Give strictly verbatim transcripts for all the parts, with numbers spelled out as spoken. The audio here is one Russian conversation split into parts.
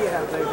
she have, baby?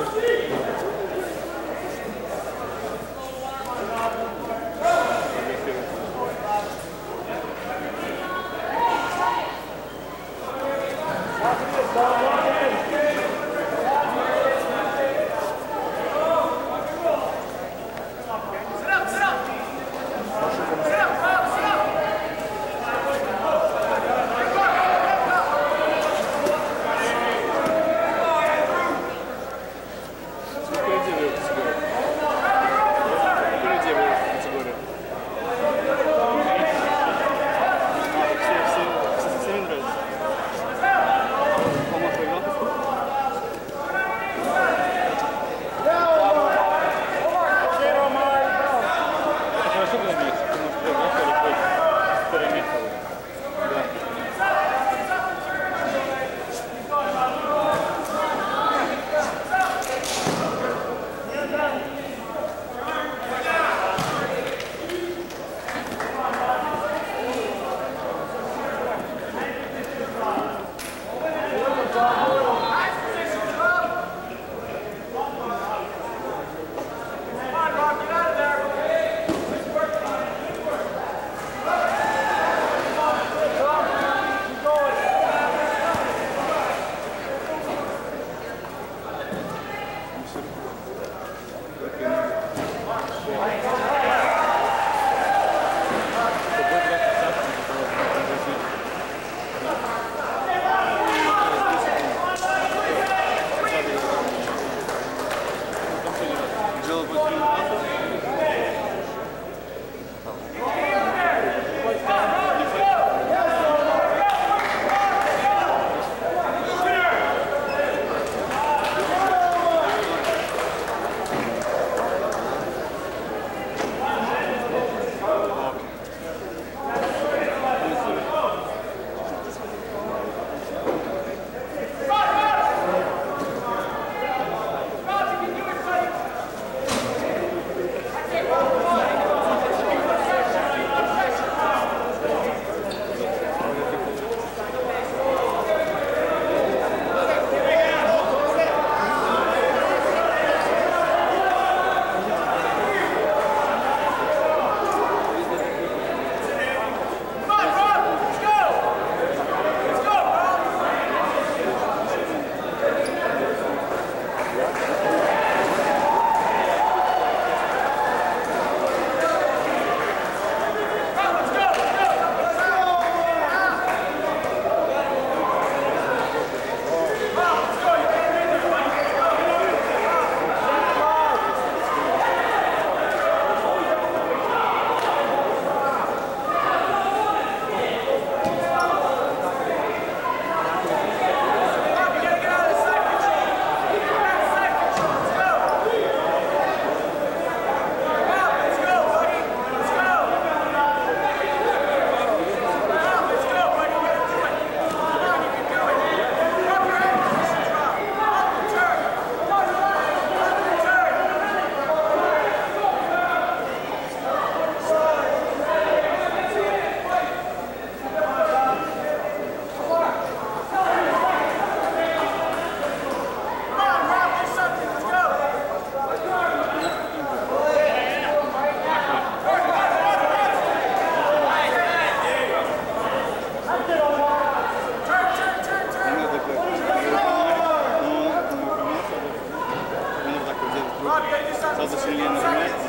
Надо сильнее нажимать.